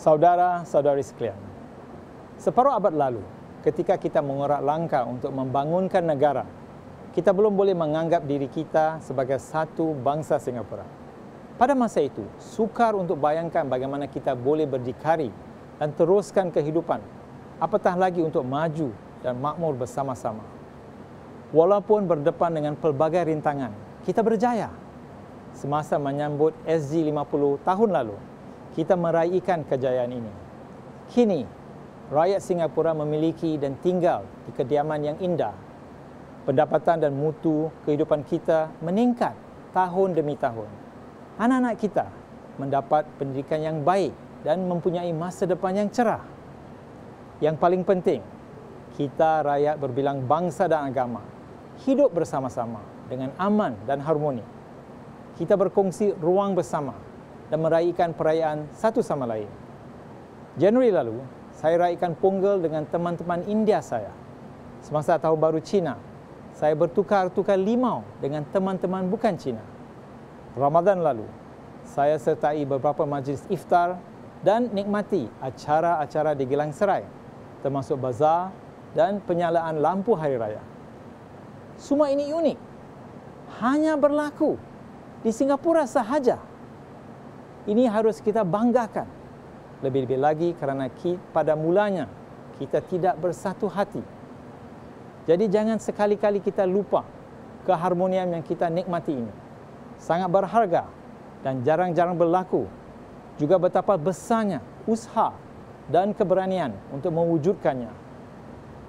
Saudara-saudari sekalian, separuh abad lalu, ketika kita mengorak langkah untuk membangunkan negara, kita belum boleh menganggap diri kita sebagai satu bangsa Singapura. Pada masa itu, sukar untuk bayangkan bagaimana kita boleh berdikari dan teruskan kehidupan, apatah lagi untuk maju dan makmur bersama-sama. Walaupun berdepan dengan pelbagai rintangan, kita berjaya. Semasa menyambut SG50 tahun lalu, kita meraihkan kejayaan ini. Kini, rakyat Singapura memiliki dan tinggal di kediaman yang indah. Pendapatan dan mutu kehidupan kita meningkat tahun demi tahun. Anak-anak kita mendapat pendidikan yang baik dan mempunyai masa depan yang cerah. Yang paling penting, kita rakyat berbilang bangsa dan agama hidup bersama-sama dengan aman dan harmoni. Kita berkongsi ruang bersama dan meraihkan perayaan satu sama lain. Januari lalu, saya raihkan Punggol dengan teman-teman India saya. Semasa tahun baru Cina, saya bertukar-tukar limau dengan teman-teman bukan Cina. Ramadan lalu, saya sertai beberapa majlis iftar dan nikmati acara-acara di Geylang Serai, termasuk bazar dan penyalaan lampu hari raya. Semua ini unik. Hanya berlaku di Singapura sahaja. Ini harus kita banggakan. Lebih-lebih lagi kerana pada mulanya kita tidak bersatu hati. Jadi jangan sekali-kali kita lupa keharmonian yang kita nikmati ini. Sangat berharga dan jarang-jarang berlaku. Juga betapa besarnya usaha dan keberanian untuk mewujudkannya.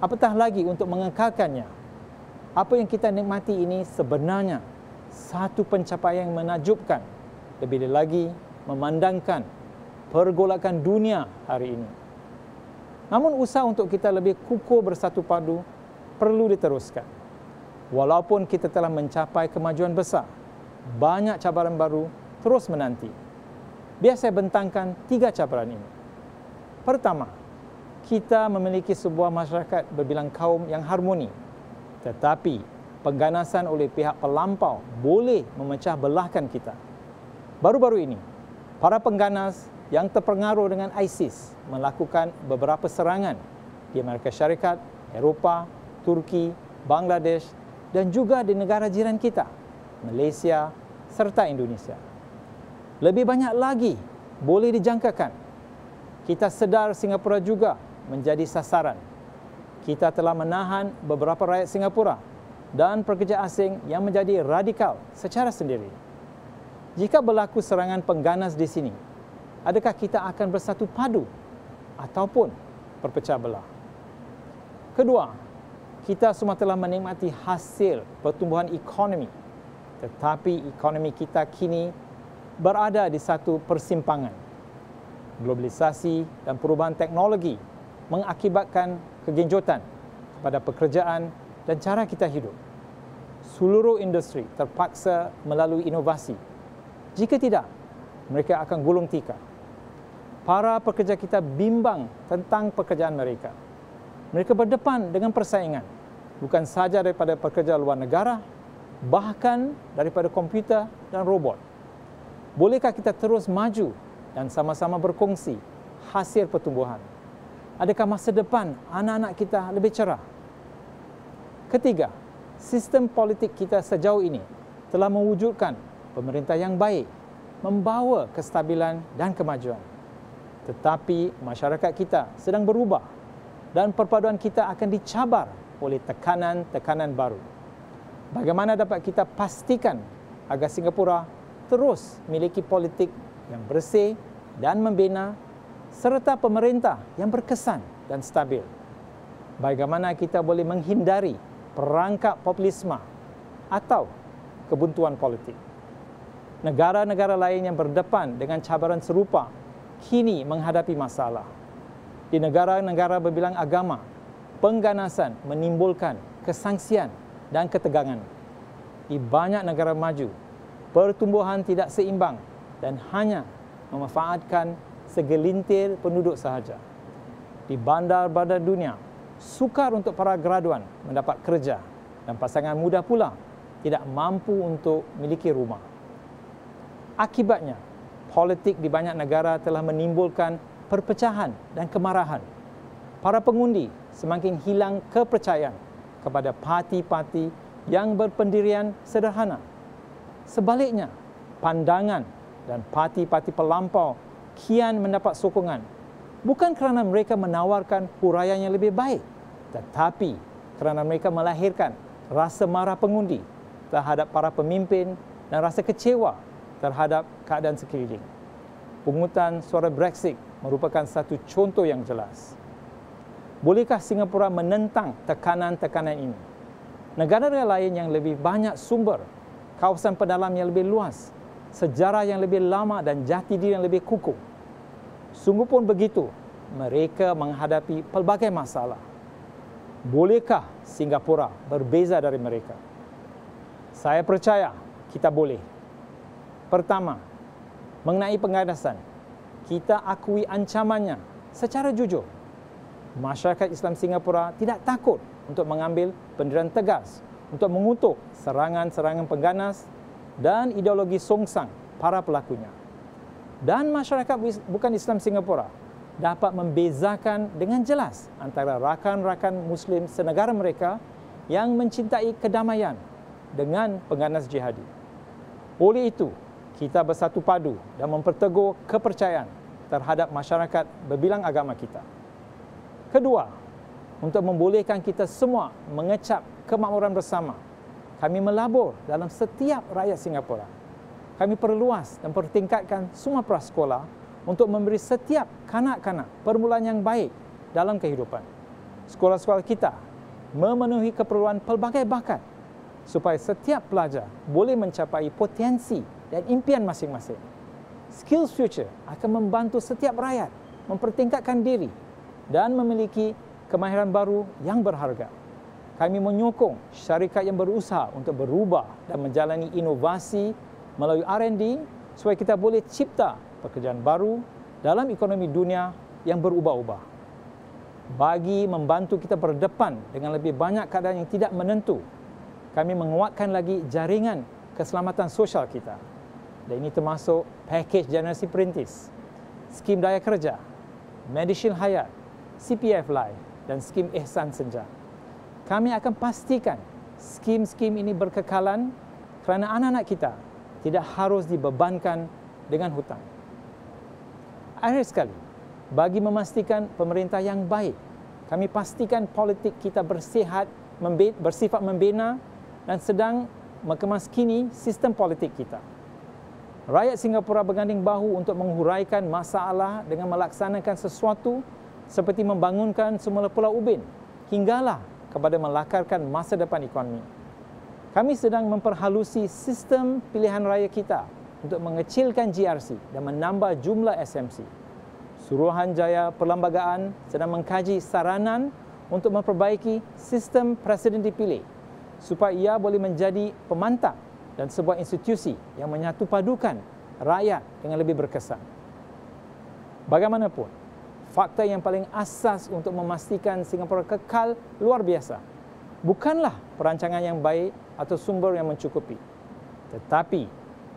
Apatah lagi untuk mengekalkannya. Apa yang kita nikmati ini sebenarnya satu pencapaian yang menakjubkan, lebih lagi memandangkan pergolakan dunia hari ini. Namun usaha untuk kita lebih kukuh bersatu padu perlu diteruskan. Walaupun kita telah mencapai kemajuan besar, banyak cabaran baru terus menanti. Biar saya bentangkan tiga cabaran ini. Pertama, kita memiliki sebuah masyarakat berbilang kaum yang harmoni, tetapi pengganasan oleh pihak pelampau boleh memecah belahkan kita. Baru-baru ini, para pengganas yang terpengaruh dengan ISIS melakukan beberapa serangan di Amerika Syarikat, Eropah, Turki, Bangladesh dan juga di negara jiran kita, Malaysia serta Indonesia. Lebih banyak lagi boleh dijangkakan. Kita sedar Singapura juga menjadi sasaran. Kita telah menahan beberapa rakyat Singapura dan pekerja asing yang menjadi radikal secara sendiri. Jika berlaku serangan pengganas di sini, adakah kita akan bersatu padu ataupun berpecah belah? Kedua, kita semua telah menikmati hasil pertumbuhan ekonomi, tetapi ekonomi kita kini berada di satu persimpangan. Globalisasi dan perubahan teknologi mengakibatkan kegenjotan pada pekerjaan dan cara kita hidup. Seluruh industri terpaksa melalui inovasi. Jika tidak, mereka akan gulung tikar. Para pekerja kita bimbang tentang pekerjaan mereka. Mereka berdepan dengan persaingan, bukan sahaja daripada pekerja luar negara, bahkan daripada komputer dan robot. Bolehkah kita terus maju dan sama-sama berkongsi hasil pertumbuhan? Adakah masa depan anak-anak kita lebih cerah? Ketiga, sistem politik kita sejauh ini telah mewujudkan pemerintah yang baik, membawa kestabilan dan kemajuan. Tetapi masyarakat kita sedang berubah dan perpaduan kita akan dicabar oleh tekanan-tekanan baru. Bagaimana dapat kita pastikan agar Singapura terus memiliki politik yang bersih dan membina serta pemerintah yang berkesan dan stabil? Bagaimana kita boleh menghindari perangkap populisme atau kebuntuan politik? Negara-negara lain yang berdepan dengan cabaran serupa kini menghadapi masalah. Di negara-negara berbilang agama, pengganasan menimbulkan kesangsian dan ketegangan. Di banyak negara maju, pertumbuhan tidak seimbang dan hanya memanfaatkan segelintir penduduk sahaja. Di bandar-bandar dunia, sukar untuk para graduan mendapat kerja dan pasangan muda pula tidak mampu untuk memiliki rumah. Akibatnya, politik di banyak negara telah menimbulkan perpecahan dan kemarahan. Para pengundi semakin hilang kepercayaan kepada parti-parti yang berpendirian sederhana. Sebaliknya, pandangan dan parti-parti pelampau kian mendapat sokongan bukan kerana mereka menawarkan huraian yang lebih baik, tetapi kerana mereka melahirkan rasa marah pengundi terhadap para pemimpin dan rasa kecewa terhadap keadaan sekeliling. Pungutan suara Brexit merupakan satu contoh yang jelas. Bolehkah Singapura menentang tekanan-tekanan ini? Negara-negara lain yang lebih banyak sumber, kawasan pendalam yang lebih luas, sejarah yang lebih lama dan jati diri yang lebih kukuh. Sungguh pun begitu, mereka menghadapi pelbagai masalah. Bolehkah Singapura berbeza dari mereka? Saya percaya kita boleh. Pertama, mengenai pengawasan, kita akui ancamannya secara jujur. Masyarakat Islam Singapura tidak takut untuk mengambil pendirian tegas untuk mengutuk serangan-serangan pengganas dan ideologi songsang para pelakunya. Dan masyarakat bukan Islam Singapura dapat membezakan dengan jelas antara rakan-rakan Muslim senegara mereka yang mencintai kedamaian dengan pengganas jihadi. Oleh itu, kita bersatu padu dan memperteguh kepercayaan terhadap masyarakat berbilang agama kita. Kedua, untuk membolehkan kita semua mengecap kemakmuran bersama, kami melabur dalam setiap rakyat Singapura. Kami perluas dan pertingkatkan semua prasekolah untuk memberi setiap kanak-kanak permulaan yang baik dalam kehidupan. Sekolah-sekolah kita memenuhi keperluan pelbagai bakat supaya setiap pelajar boleh mencapai potensi dan impian masing-masing. Skills Future akan membantu setiap rakyat mempertingkatkan diri dan memiliki kemahiran baru yang berharga. Kami menyokong syarikat yang berusaha untuk berubah dan menjalani inovasi melalui R&D supaya kita boleh cipta pekerjaan baru dalam ekonomi dunia yang berubah-ubah. Bagi membantu kita berdepan dengan lebih banyak keadaan yang tidak menentu, kami menguatkan lagi jaringan keselamatan sosial kita. Dan ini termasuk pakej generasi perintis, skim daya kerja, Medishield Hayat, CPF Life dan skim Ihsan Senja. Kami akan pastikan skim-skim ini berkekalan kerana anak-anak kita tidak harus dibebankan dengan hutang. Akhir sekali, bagi memastikan pemerintah yang baik, kami pastikan politik kita bersifat membina dan sedang mengemaskini sistem politik kita. Rakyat Singapura berganding bahu untuk menghuraikan masalah dengan melaksanakan sesuatu seperti membangunkan semula Pulau Ubin hinggalah kepada melakarkan masa depan ekonomi. Kami sedang memperhalusi sistem pilihan raya kita untuk mengecilkan GRC dan menambah jumlah SMC. Suruhanjaya Perlembagaan sedang mengkaji saranan untuk memperbaiki sistem presiden dipilih supaya ia boleh menjadi pemantap dan sebuah institusi yang menyatu padukan rakyat dengan lebih berkesan. Bagaimanapun, fakta yang paling asas untuk memastikan Singapura kekal luar biasa bukanlah perancangan yang baik atau sumber yang mencukupi, tetapi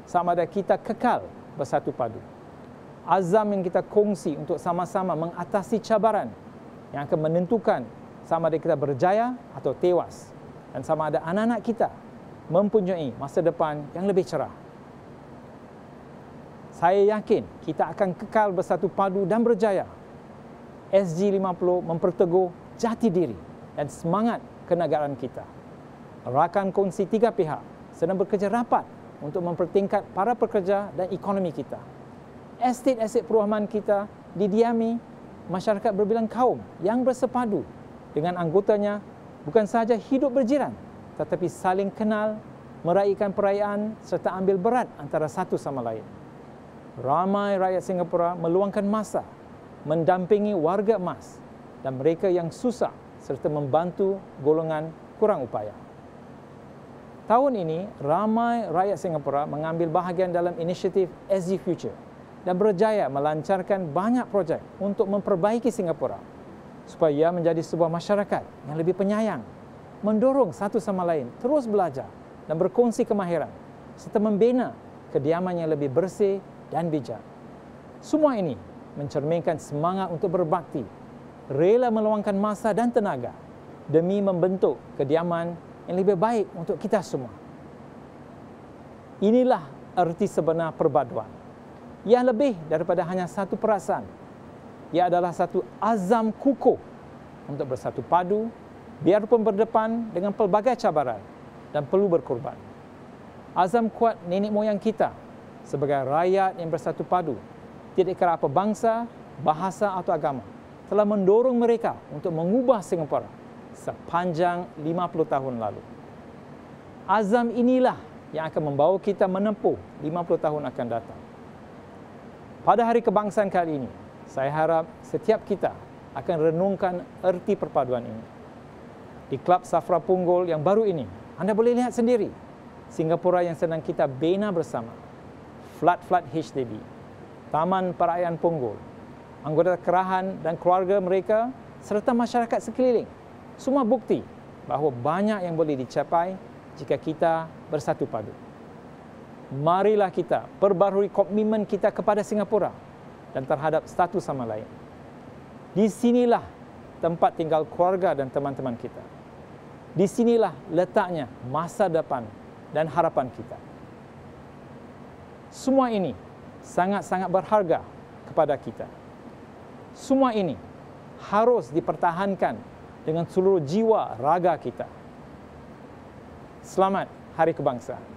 sama ada kita kekal bersatu padu. Azam yang kita kongsi untuk sama-sama mengatasi cabaran yang akan menentukan sama ada kita berjaya atau tewas, dan sama ada anak-anak kita mempunyai masa depan yang lebih cerah. Saya yakin kita akan kekal bersatu padu dan berjaya. SG50 memperteguh jati diri dan semangat kenegaraan kita. Rakan kongsi tiga pihak sedang bekerja rapat untuk mempertingkat para pekerja dan ekonomi kita. Estet-estet perumahan kita didiami masyarakat berbilang kaum yang bersepadu dengan anggotanya bukan sahaja hidup berjiran, tetapi saling kenal, meraihkan perayaan serta ambil berat antara satu sama lain. Ramai rakyat Singapura meluangkan masa mendampingi warga emas dan mereka yang susah serta membantu golongan kurang upaya. Tahun ini, ramai rakyat Singapura mengambil bahagian dalam inisiatif SG Future dan berjaya melancarkan banyak projek untuk memperbaiki Singapura supaya menjadi sebuah masyarakat yang lebih penyayang, mendorong satu sama lain terus belajar dan berkongsi kemahiran serta membina kediaman yang lebih bersih dan bijak. Semua ini mencerminkan semangat untuk berbakti, rela meluangkan masa dan tenaga demi membentuk kediaman yang lebih baik untuk kita semua. Inilah erti sebenar perpaduan. Ia lebih daripada hanya satu perasaan. Ia adalah satu azam kukuh untuk bersatu padu, biarpun berdepan dengan pelbagai cabaran dan perlu berkorban. Azam kuat nenek moyang kita sebagai rakyat yang bersatu padu, tidak kira apa bangsa, bahasa atau agama, telah mendorong mereka untuk mengubah Singapura sepanjang 50 tahun lalu. Azam inilah yang akan membawa kita menempuh 50 tahun akan datang. Pada Hari Kebangsaan kali ini, saya harap setiap kita akan renungkan erti perpaduan ini. Di Klub SAFRA Punggol yang baru ini, anda boleh lihat sendiri Singapura yang sedang kita bina bersama. Flat-flat HDB, Taman Perayaan Punggol, anggota kerahan dan keluarga mereka serta masyarakat sekeliling. Semua bukti bahawa banyak yang boleh dicapai jika kita bersatu padu. Marilah kita perbaharui komitmen kita kepada Singapura dan terhadap satu sama lain. Di sinilah tempat tinggal keluarga dan teman-teman kita. Di sinilah letaknya masa depan dan harapan kita. Semua ini sangat-sangat berharga kepada kita. Semua ini harus dipertahankan dengan seluruh jiwa raga kita. Selamat Hari Kebangsaan.